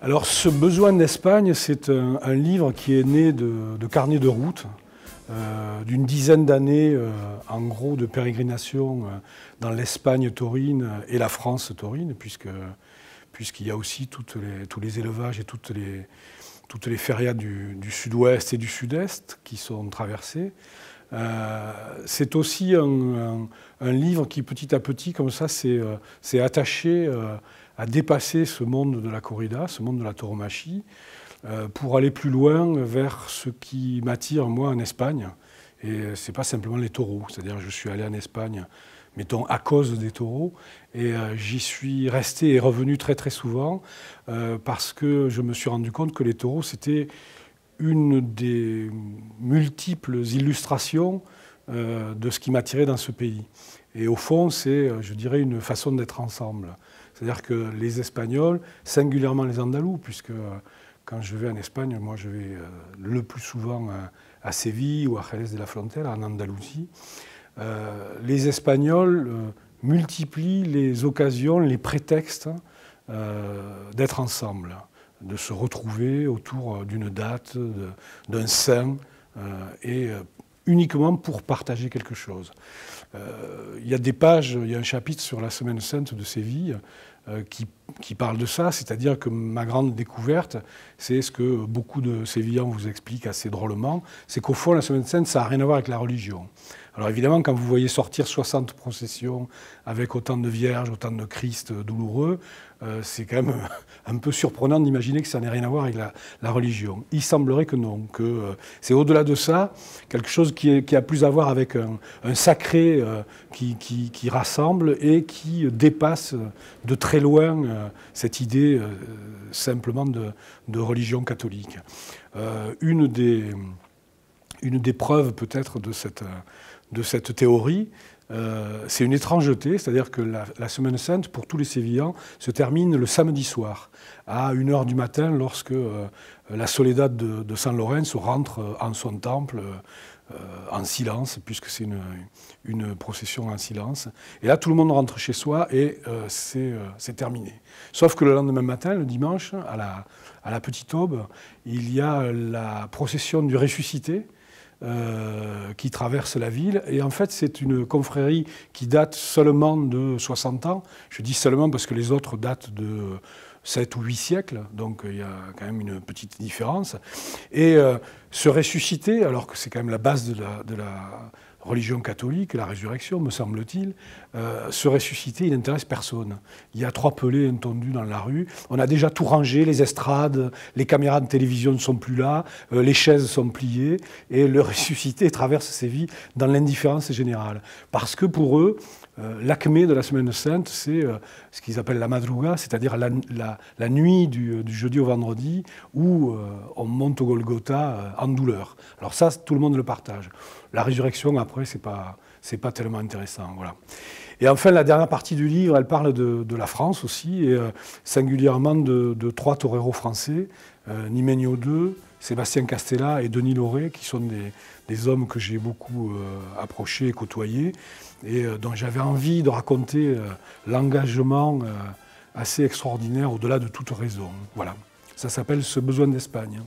Alors, Ce besoin d'Espagne, c'est un livre qui est né de carnets de route, d'une dizaine d'années, en gros, de pérégrination dans l'Espagne taurine et la France taurine, puisqu'il y a aussi tous les élevages et toutes les férias du sud-ouest et du sud-est qui sont traversées. C'est aussi un livre qui, petit à petit, comme ça, s'est attaché à dépasser ce monde de la corrida, ce monde de la tauromachie, pour aller plus loin vers ce qui m'attire, moi, en Espagne. Et ce n'est pas simplement les taureaux. C'est-à-dire, je suis allé en Espagne, mettons, à cause des taureaux, et j'y suis resté et revenu très, très souvent, parce que je me suis rendu compte que les taureaux, c'était une des multiples illustrations de ce qui m'attirait dans ce pays. Et au fond, c'est, je dirais, une façon d'être ensemble. C'est-à-dire que les Espagnols, singulièrement les Andalous, puisque quand je vais en Espagne, moi je vais le plus souvent à Séville ou à Jerez de la Frontera, en Andalousie, les Espagnols multiplient les occasions, les prétextes d'être ensemble, de se retrouver autour d'une date, d'un saint, et uniquement pour partager quelque chose. Il y a des pages, il y a un chapitre sur la Semaine Sainte de Séville qui parle de ça, c'est-à-dire que ma grande découverte, c'est ce que beaucoup de Sévillans vous expliquent assez drôlement, c'est qu'au fond, la Semaine Sainte, ça n'a rien à voir avec la religion. Alors évidemment, quand vous voyez sortir 60 processions avec autant de vierges, autant de Christ douloureux, c'est quand même un peu surprenant d'imaginer que ça n'a rien à voir avec la religion. Il semblerait que non, que c'est au-delà de ça, quelque chose qui a plus à voir avec un sacré qui rassemble et qui dépasse de très loin cette idée simplement de religion catholique. Une des preuves peut-être de cette théorie, c'est une étrangeté, c'est-à-dire que la Semaine Sainte, pour tous les Sévillans, se termine le samedi soir, à 1 h du matin, lorsque la Soledad de saint Laurent rentre en son temple en silence, puisque c'est une procession en silence. Et là, tout le monde rentre chez soi et c'est terminé. Sauf que le lendemain matin, le dimanche, à la petite aube, il y a la procession du ressuscité, qui traverse la ville. Et en fait, c'est une confrérie qui date seulement de 60 ans. Je dis seulement parce que les autres datent de 7 ou 8 siècles. Donc il y a quand même une petite différence. Et se ressusciter, alors que c'est quand même la base de la religion catholique, la résurrection, me semble-t-il, se ressusciter, il n'intéresse personne. Il y a 3 pelés entendus dans la rue, on a déjà tout rangé, les estrades, les caméras de télévision ne sont plus là, les chaises sont pliées, et le ressuscité traverse Séville dans l'indifférence générale. Parce que pour eux, l'acmé de la Semaine Sainte, c'est ce qu'ils appellent la madruga, c'est-à-dire la nuit du jeudi au vendredi, où on monte au Golgotha en douleur. Alors ça, tout le monde le partage. La résurrection, après, c'est pas tellement intéressant. Voilà. Et enfin, la dernière partie du livre, elle parle de la France aussi, et singulièrement de 3 toreros français, Nimenio II, Sébastien Castella et Denis Lauré, qui sont des hommes que j'ai beaucoup approchés et côtoyés, et dont j'avais envie de raconter l'engagement assez extraordinaire au-delà de toute raison. Voilà, ça s'appelle « Ce besoin d'Espagne ».